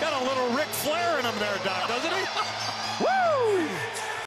Got a little Ric Flair in him there, Doc, doesn't he? Woo!